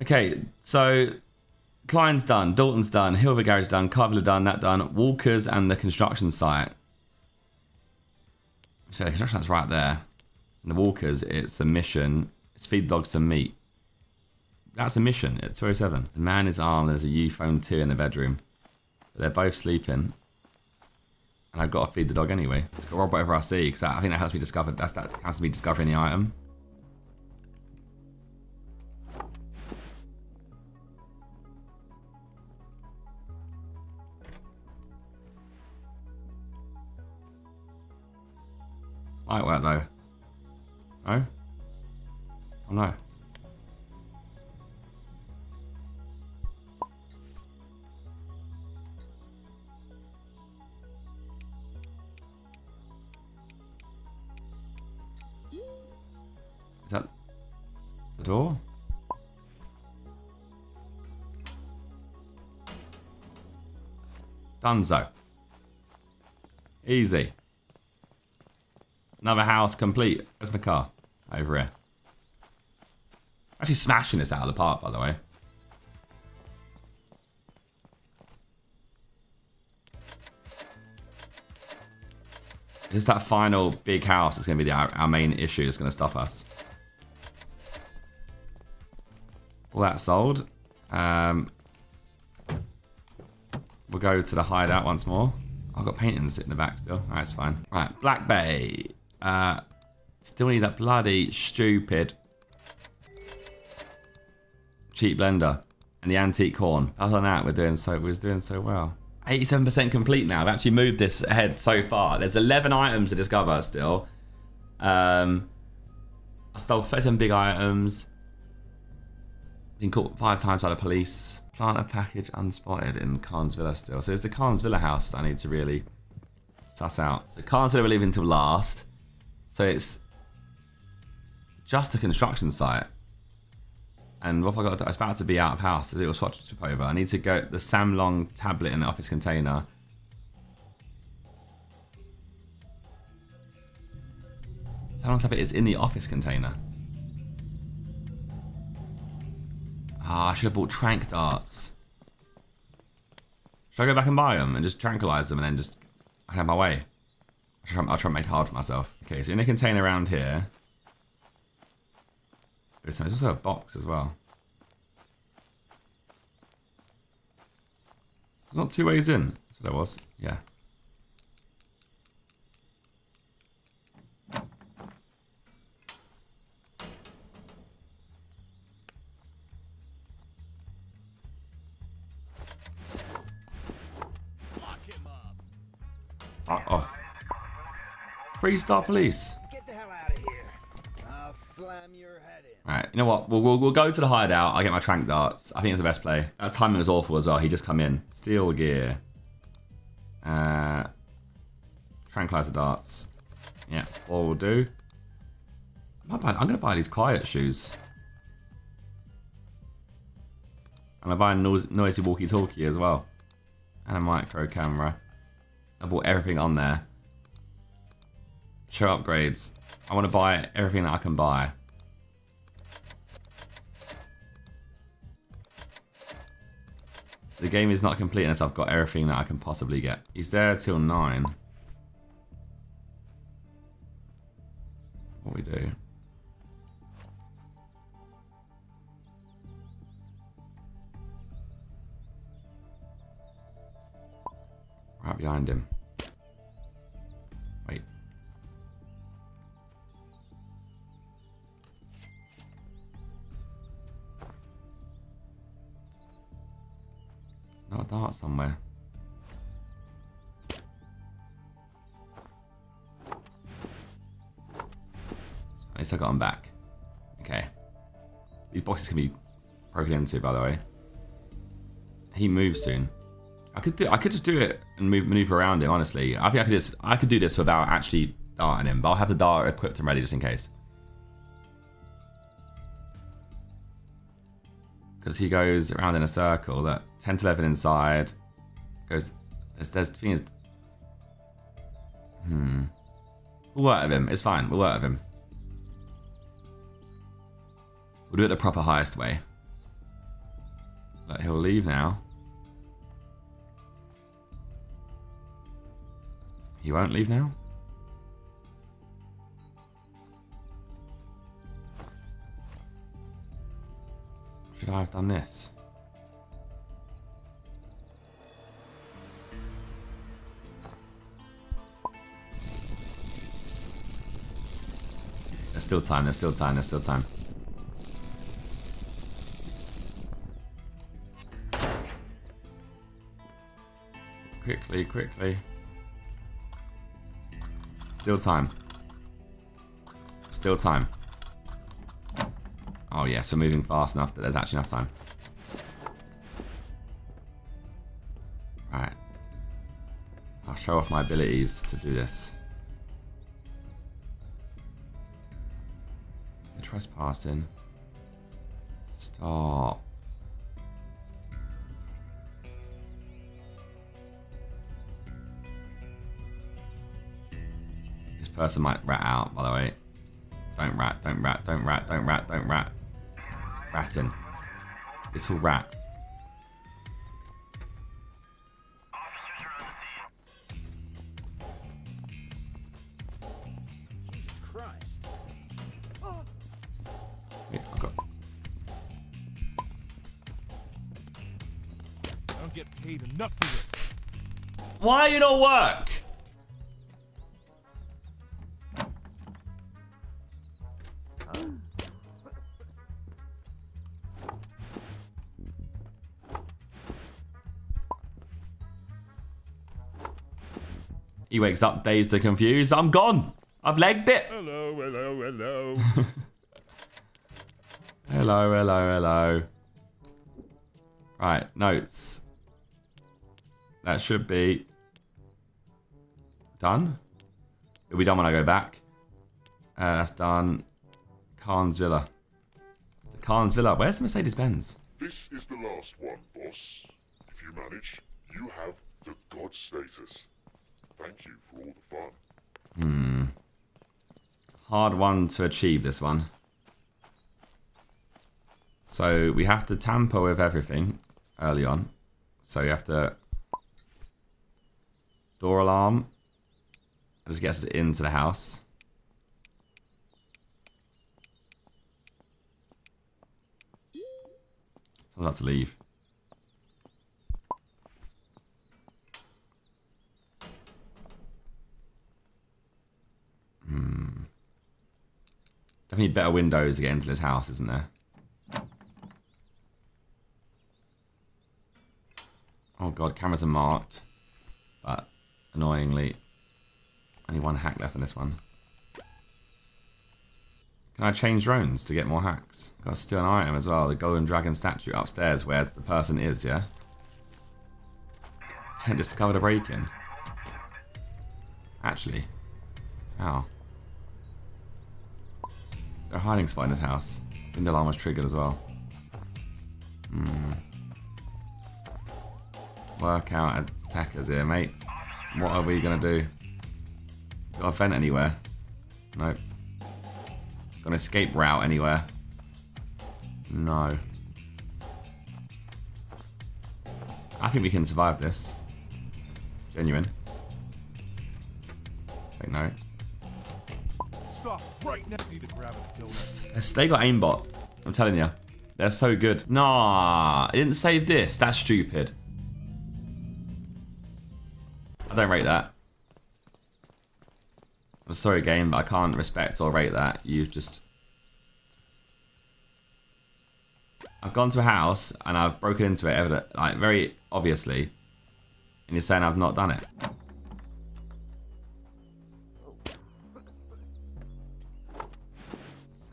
Okay, so Klein's done, Dalton's done, Hillville Garage done, Carvilla done, that done, Walker's and the construction site. So the construction site's right there. And the Walker's, it's a mission. It's feed dogs some meat. That's a mission at 207. The man is armed, there's a U phone 2 in the bedroom. They're both sleeping, and I've got to feed the dog anyway. Let's go rob whatever I see, because I think that helps me discover. That helps me discovering the item. Might work though. No? Oh no. Is that the door? Dunzo. Easy. Another house complete. Where's my car? Over here. Actually smashing this out of the park, by the way. It's that final big house that's going to be our main issue that's going to stop us. All that sold. We'll go to the hideout once more. I've got paintings in the back still. Alright, it's fine. Right, Black Bay. Still need that bloody stupid cheap blender and the antique horn. Other than that, we're doing so well. 87% complete now. I've actually moved this ahead so far. There's 11 items to discover still. I stole 37 big items. Been caught 5 times by the police. Plant a package unspotted in Kahn's Villa still. So it's the Kahn's Villa house that I need to really suss out. So Kahn's Villa we're leaving till last. So it's just a construction site. And what have I got to do? It's about to be out of house. A little swatch trip over. I need to go the Samlong tablet in the office container. Samlong tablet is in the office container. Ah, I should have bought trank darts. Should I go back and buy them and just tranquilize them and then just I have my way? I'll try and make it hard for myself. Okay, so in the container around here. There's also a box as well. There's not two ways in. That's what there was. Yeah. Off. Three-star police. Get the hell out of here. I'll slam your head in. Alright, you know what? We'll go to the hideout. I'll get my trank darts. I think it's the best play. That timing was awful as well. He just come in. Steel gear. Tranquilizer darts. Yeah, all will do. I'm going to buy these quiet shoes. And I'm buying a noisy walkie-talkie as well. And a micro camera. I bought everything on there. Show upgrades. I want to buy everything that I can buy. The game is not complete unless I've got everything that I can possibly get. He's there till 9. What do we do? Right behind him. Wait. Not a dart somewhere. It's fine, at least I got him back. Okay. These boxes can be broken into, by the way. He moves soon. I could just do it and maneuver around him. Honestly, I think I could do this without actually darting him, but I'll have the dart equipped and ready just in case. Because he goes around in a circle. That 10 to 11 inside goes. There's thing is. We'll work with him. It's fine. We'll work with him. We'll do it the proper highest way. But he'll leave now. He won't leave now. Should I have done this? There's still time, there's still time, there's still time. Quickly, quickly. Still time. Still time. Oh yes, we're moving fast enough that there's actually enough time. Alright. I'll show off my abilities to do this. You're trespassing. Stop. This person might rat out, by the way. Don't rat, don't rat, don't rat, don't rat, don't rat. Ratting. It's all rat. Jesus Christ. Yeah, I've got. I don't get paid enough for this. Why you don't work? He wakes up dazed and confused. I'm gone. I've legged it. Hello, hello, hello. Hello, hello, hello. Right, notes. That should be done. It'll be done when I go back. That's done. Kahn's Villa. The Kahn's Villa. Where's the Mercedes-Benz? This is the last one, boss. If you manage, you have the god status. Thank you for all the fun. Hard one to achieve, this one. So we have to tamper with everything early on. So you have to door alarm. That just gets us into the house. So I'm about to leave. Definitely better windows to get into this house, isn't there? Oh god, cameras are marked. But, annoyingly, only one hack left on this one. Can I change drones to get more hacks? Got to steal an item as well. The golden dragon statue upstairs where the person is, yeah? And just discovered a break-in. Actually. Ow. They're hiding spot in this house. Window alarm was triggered as well. Workout attackers here, mate. What are we gonna do? Got a vent anywhere? Nope. Got an escape route anywhere? No. I think we can survive this. Genuine. Wait, no. They got aimbot. I'm telling you, they're so good. Nah, I didn't save this. That's stupid. I don't rate that. I'm sorry, game, but I can't respect or rate that. You've just. I've gone to a house and I've broken into it, evident, like very obviously, and you're saying I've not done it.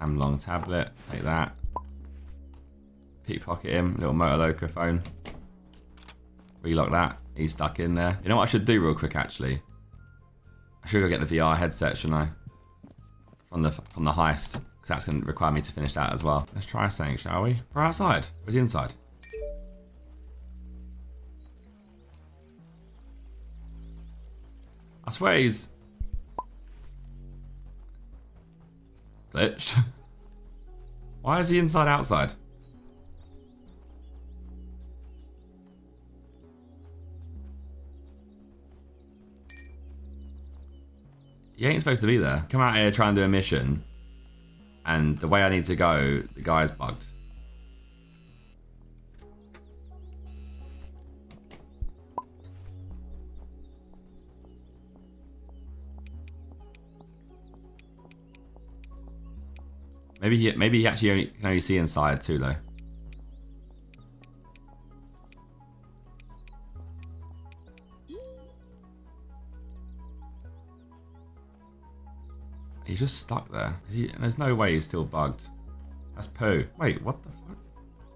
Samlong tablet, take that. Pickpocket him, little motor loco phone. Relock that. He's stuck in there. You know what I should do real quick, actually? I should go get the VR headset, shouldn't I? From the heist. Because that's going to require me to finish that as well. Let's try something, shall we? We're outside. Or is he inside? I swear he's... glitched. Why is he inside outside? You ain't supposed to be there. Come out here, try and do a mission. And the way I need to go, the guy's bugged. Maybe he actually can only see inside too, though. He's just stuck there. There's no way he's still bugged. That's poo. Wait, what the fuck?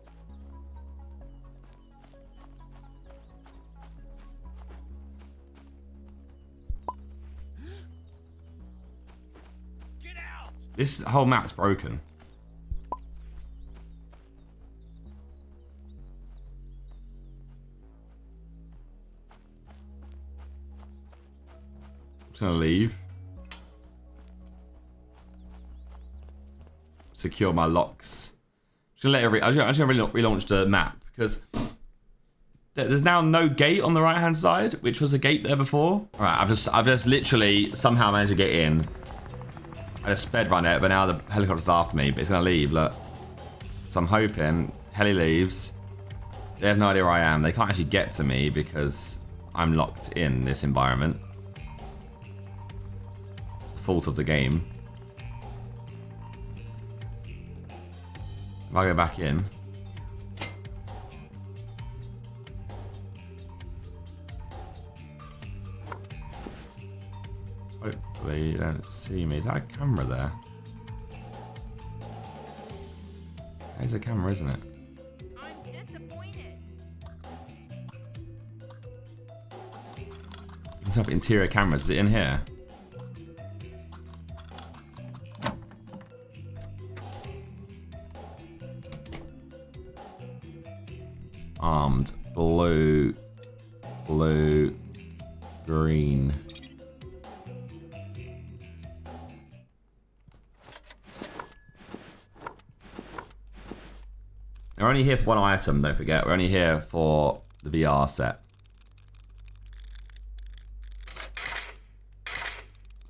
Get out! This whole map's broken. I'm just gonna leave. Secure my locks. I'm just gonna relaunch the map because there's now no gate on the right hand side, which was a gate there before. All right, I've just literally somehow managed to get in. I just sped run it, but now the helicopter's after me. But it's gonna leave. Look, so I'm hoping heli leaves. They have no idea where I am. They can't actually get to me because I'm locked in this environment. It's the fault of the game. If I go back in. Hopefully you don't see me. Is that a camera there? That is a camera, isn't it? I'm disappointed. You can type interior cameras. Is it in here? Armed, blue, green. We're only here for one item, don't forget. We're only here for the VR set.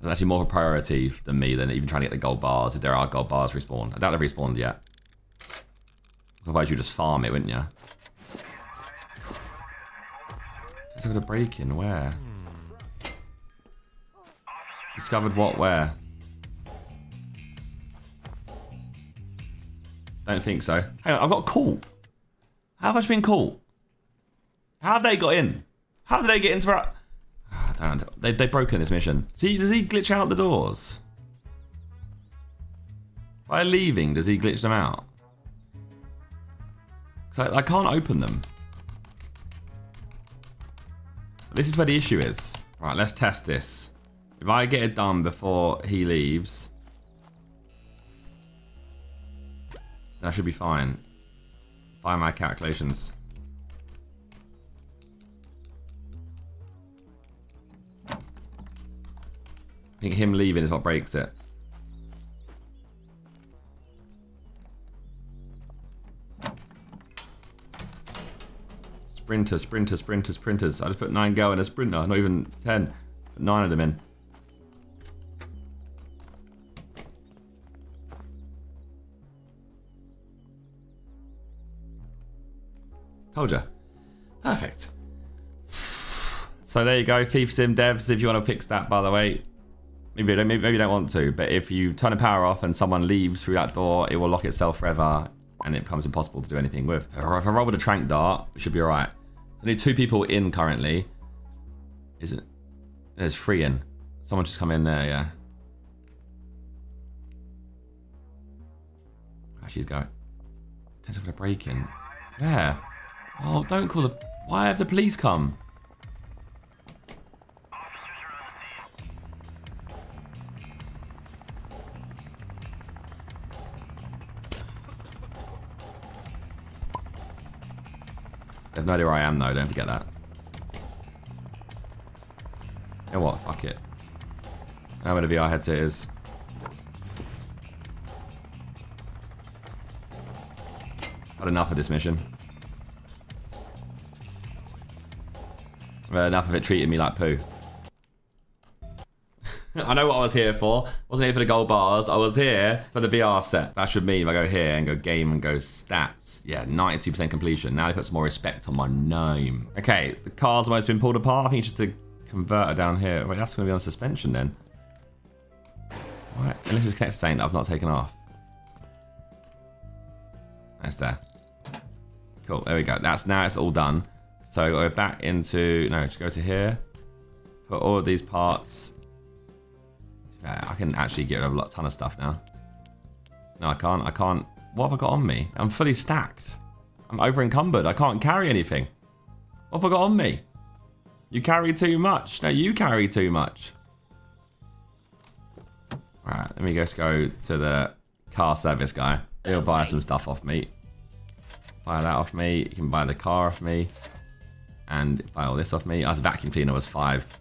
There's actually more of a priority than me than even trying to get the gold bars. If there are gold bars, respawn. I doubt they've respawned yet. Otherwise, you just farm it, wouldn't you? It's got a break in. Where? Discovered what? Where? Don't think so. Hang on, I've got caught. How have I been caught? How have they got in? How did they get into our... I don't know. They've broken this mission. See, does he glitch out the doors? By leaving, does he glitch them out? Because I can't open them. This is where the issue is. Right, let's test this. If I get it done before he leaves, then I should be fine. By my calculations. I think him leaving is what breaks it. Sprinters. I just put 9 go in a sprinter, not even 10. Put 9 of them in. Told ya. Perfect. So there you go, Thief Sim devs, if you want to fix that, by the way. Maybe you don't want to, but if you turn the power off and someone leaves through that door, it will lock itself forever and it becomes impossible to do anything with. Or if I roll with a tranq dart, it should be alright. I need 2 people in currently. Is it? There's 3 in. Someone just come in there, yeah. Oh, she's going. There's a break in. Where? Oh, don't call the... Why have the police come? They have no idea where I am though, don't forget that. You know what, fuck it. How many VR headset is? Had enough of this mission. But enough of it treating me like poo. I know what I was here for. I wasn't here for the gold bars. I was here for the VR set. That should mean if I go here and go game and go stats. Yeah, 92% completion. Now they put some more respect on my name. Okay, the car's almost been pulled apart. I think it's just a converter down here. Wait, that's going to be on suspension then. All right, and this is connected to something that I've not taken off. That's there. Cool, there we go. That's now it's all done. So I go back into, no, just go to here. Put all of these parts. I can actually get rid of a ton of stuff now. No, I can't, What have I got on me? I'm fully stacked. I'm over encumbered, I can't carry anything. What have I got on me? You carry too much. No, you carry too much. All right, let me just go to the car service guy. He'll buy some stuff off me. Buy that off me. You can buy the car off me. And buy all this off me. I was vacuum cleaner was 5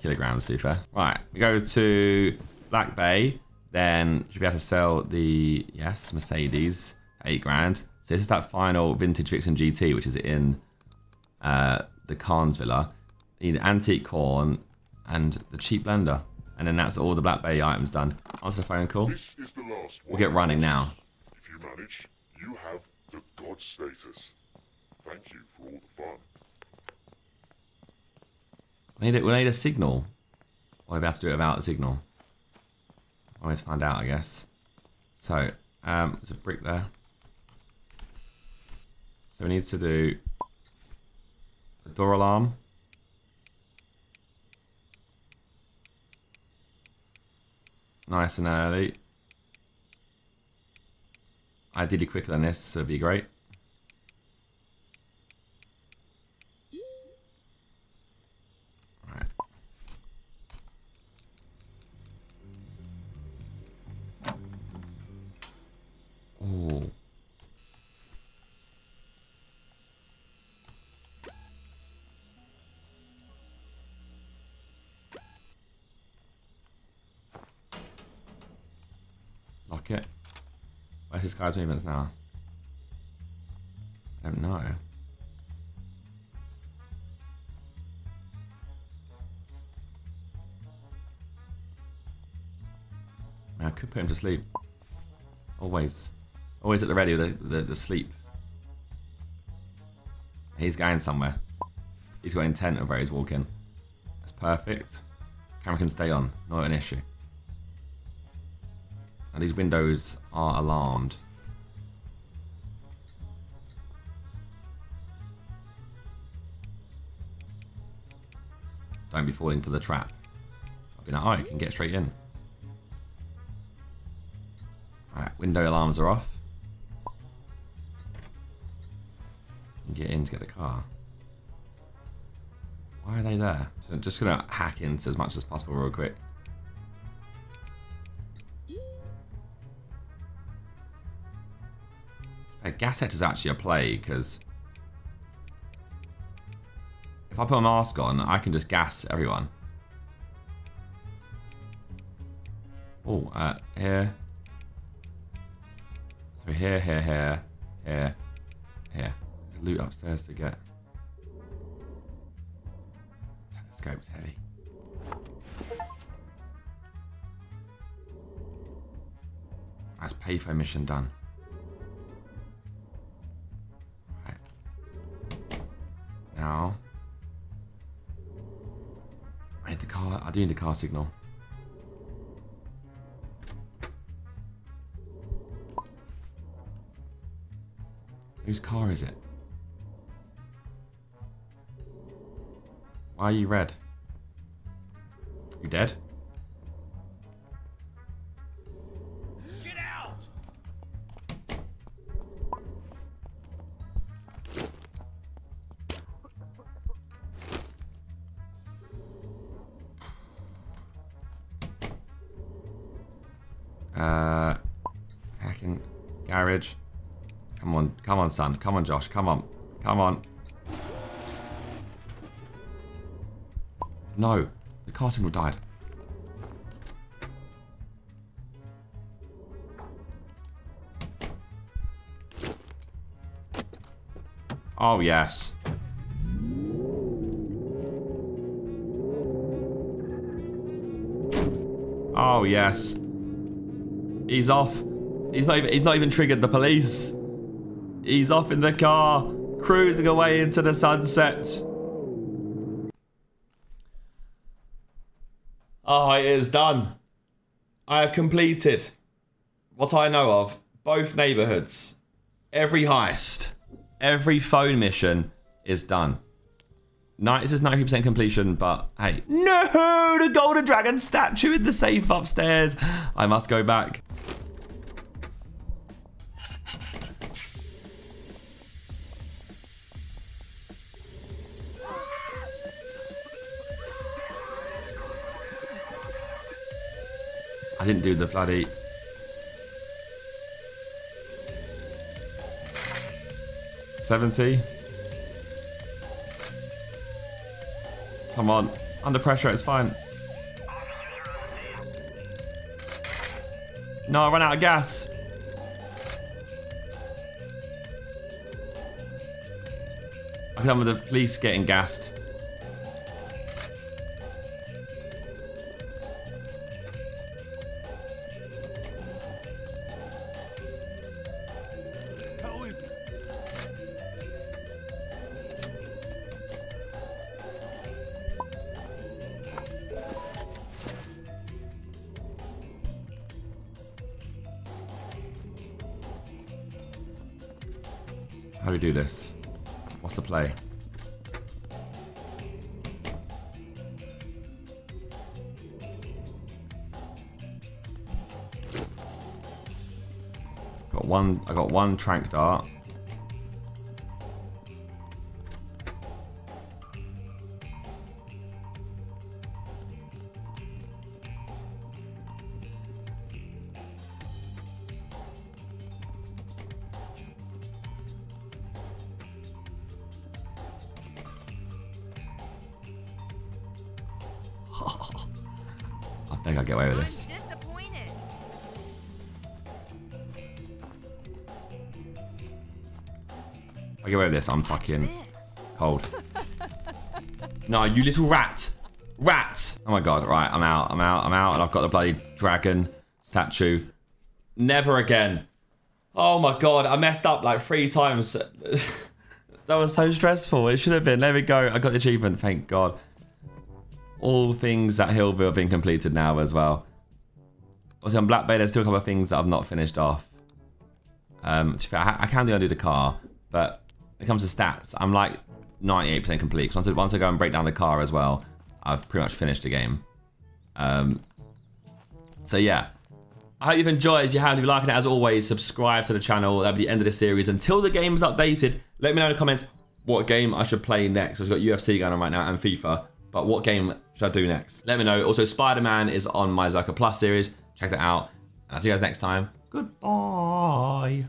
kilograms, to be fair. Right, we go to Black Bay. Then should be able to sell the, yes, Mercedes, 8 grand. So this is that final vintage fiction GT, which is in the Kahn's Villa. You need antique corn and the cheap blender. And then that's all the Black Bay items done. Answer phone call. This is the last one. We'll get running now. If you manage, you have the god status. Thank you for all the fun. We need a signal. Or we'll be able to do it without a signal. I'll always find out, I guess. So, there's a brick there. So we need to do a door alarm. Nice and early. Ideally quicker than this, so it'd be great. It. Where's this guy's movements now? I don't know. I could put him to sleep. Always. Always at the ready with the sleep. He's going somewhere. He's got intent of where he's walking. That's perfect. Camera can stay on. Not an issue. And these windows are alarmed. Don't be falling for the trap. I've been like, oh, I can get straight in. Alright, window alarms are off. You can get in to get the car. Why are they there? So I'm just gonna hack into as much as possible real quick. A gas set is actually a play because if I put a mask on, I can just gas everyone. Oh, here. So here. There's loot upstairs to get. Telescope's heavy. That's payphone mission done. Now, I need the car, I do need the car signal. Whose car is it? Why are you red? You dead? Get out! Hacking garage. Come on, come on, son. Come on, Josh. Come on, come on. No, the car signal died. Oh yes. Oh yes. He's off. He's not even triggered the police. He's off in the car, cruising away into the sunset. Oh, it is done. I have completed what I know of, both neighborhoods. Every heist, every phone mission is done. This is 90% completion, but hey. No, the golden dragon statue in the safe upstairs. I must go back. I didn't do the bloody... $70. Come on. Under pressure, it's fine. No, I ran out of gas. I can remember the police getting gassed. How do we do this? What's the play? I got one trank dart. I think I'll get away with this. I'm disappointed. I'll get away with this. I'm fucking cold. No, you little rat. Rat. Oh my God. Right. I'm out. I'm out. I'm out. And I've got the bloody dragon statue. Never again. Oh my God. I messed up like 3 times. That was so stressful. It should have been. There we go. I got the achievement. Thank God. All things at Hillville have been completed now as well. Also on Black Bay, there's still a couple of things that I've not finished off. I can do undo the car, but when it comes to stats, I'm like 98% complete. Once I go and break down the car as well, I've pretty much finished the game. So yeah, I hope you've enjoyed. If you have, if you're liking it, as always, subscribe to the channel. That'll be the end of the series. Until the game is updated, let me know in the comments what game I should play next. I've got UFC going on right now and FIFA. But what game should I do next? Let me know. Also, Spider-Man is on my ZerkaaPlus series. Check that out. And I'll see you guys next time. Goodbye.